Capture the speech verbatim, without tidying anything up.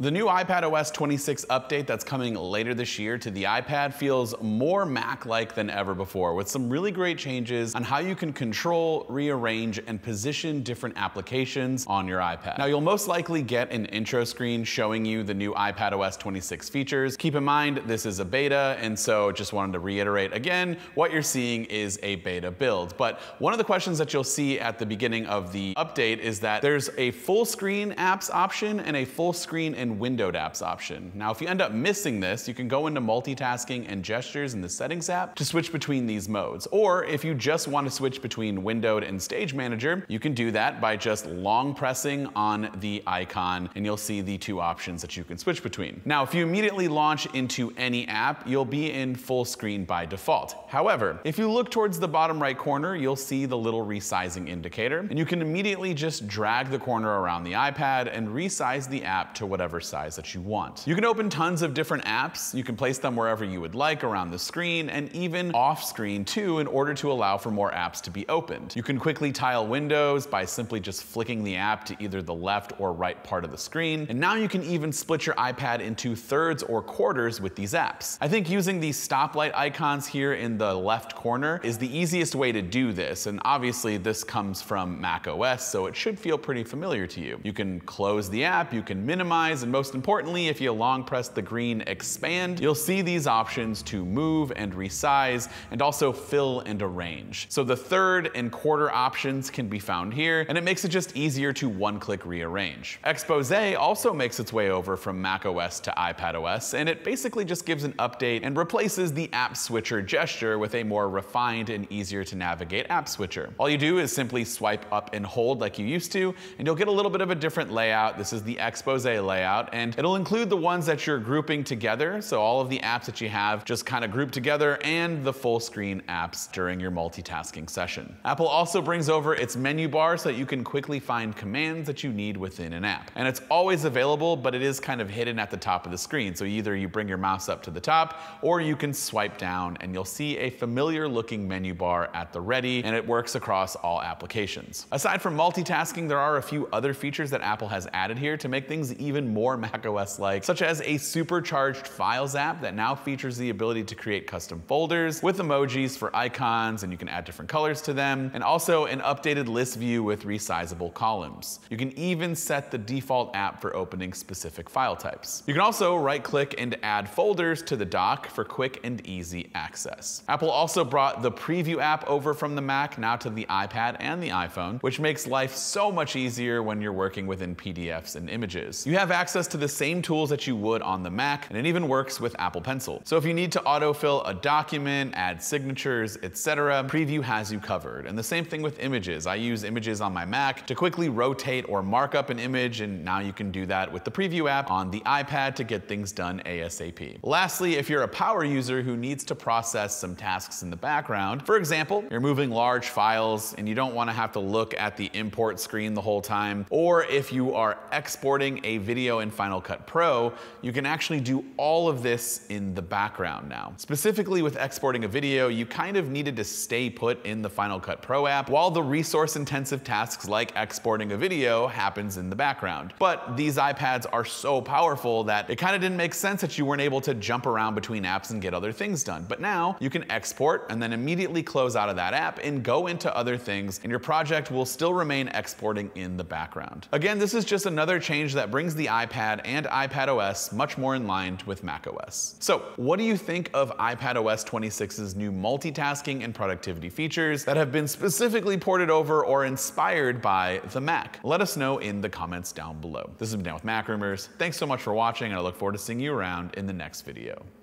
The new iPadOS twenty-six update that's coming later this year to the iPad feels more Mac-like than ever before, with some really great changes on how you can control, rearrange, and position different applications on your iPad. Now, you'll most likely get an intro screen showing you the new iPadOS twenty-six features. Keep in mind, this is a beta, and so just wanted to reiterate again, what you're seeing is a beta build. But one of the questions that you'll see at the beginning of the update is that there's a full screen apps option and a full screen and windowed apps option. Now, if you end up missing this, you can go into multitasking and gestures in the settings app to switch between these modes. Or if you just want to switch between windowed and stage manager, you can do that by just long pressing on the icon and you'll see the two options that you can switch between. Now, if you immediately launch into any app, you'll be in full screen by default. However, if you look towards the bottom right corner, you'll see the little resizing indicator and you can immediately just drag the corner around the iPad and resize the app to whatever size that you want. You can open tons of different apps. You can place them wherever you would like around the screen and even off screen too, in order to allow for more apps to be opened. You can quickly tile windows by simply just flicking the app to either the left or right part of the screen. And now you can even split your iPad into thirds or quarters with these apps. I think using these stoplight icons here in the left corner is the easiest way to do this. And obviously this comes from macOS, so it should feel pretty familiar to you. You can close the app, you can minimize, and most importantly, if you long press the green expand, you'll see these options to move and resize and also fill and arrange. So the third and quarter options can be found here, and it makes it just easier to one-click rearrange. Exposé also makes its way over from macOS to iPadOS, and it basically just gives an update and replaces the app switcher gesture with a more refined and easier to navigate app switcher. All you do is simply swipe up and hold like you used to, and you'll get a little bit of a different layout. This is the Exposé layout, and it'll include the ones that you're grouping together. So all of the apps that you have just kind of grouped together, and the full screen apps during your multitasking session. Apple also brings over its menu bar so that you can quickly find commands that you need within an app. And it's always available, but it is kind of hidden at the top of the screen. So either you bring your mouse up to the top or you can swipe down and you'll see a familiar looking menu bar at the ready, and it works across all applications. Aside from multitasking, there are a few other features that Apple has added here to make things even more more macOS-like, such as a supercharged files app that now features the ability to create custom folders with emojis for icons, and you can add different colors to them, and also an updated list view with resizable columns. You can even set the default app for opening specific file types. You can also right-click and add folders to the dock for quick and easy access. Apple also brought the Preview app over from the Mac now to the iPad and the iPhone, which makes life so much easier when you're working within P D Fs and images. You have access access to the same tools that you would on the Mac, and it even works with Apple Pencil. So if you need to autofill a document, add signatures, et cetera, Preview has you covered. And the same thing with images. I use images on my Mac to quickly rotate or mark up an image, and now you can do that with the Preview app on the iPad to get things done ASAP. Lastly, if you're a power user who needs to process some tasks in the background, for example, you're moving large files and you don't want to have to look at the import screen the whole time, or if you are exporting a video in Final Cut Pro, you can actually do all of this in the background now. Specifically with exporting a video, you kind of needed to stay put in the Final Cut Pro app while the resource-intensive tasks like exporting a video happens in the background. But these iPads are so powerful that it kind of didn't make sense that you weren't able to jump around between apps and get other things done. But now you can export and then immediately close out of that app and go into other things, and your project will still remain exporting in the background. Again, this is just another change that brings the iPad iPad and iPadOS much more in line with macOS. So what do you think of iPadOS twenty-six's new multitasking and productivity features that have been specifically ported over or inspired by the Mac? Let us know in the comments down below. This has been Dan with MacRumors. Thanks so much for watching, and I look forward to seeing you around in the next video.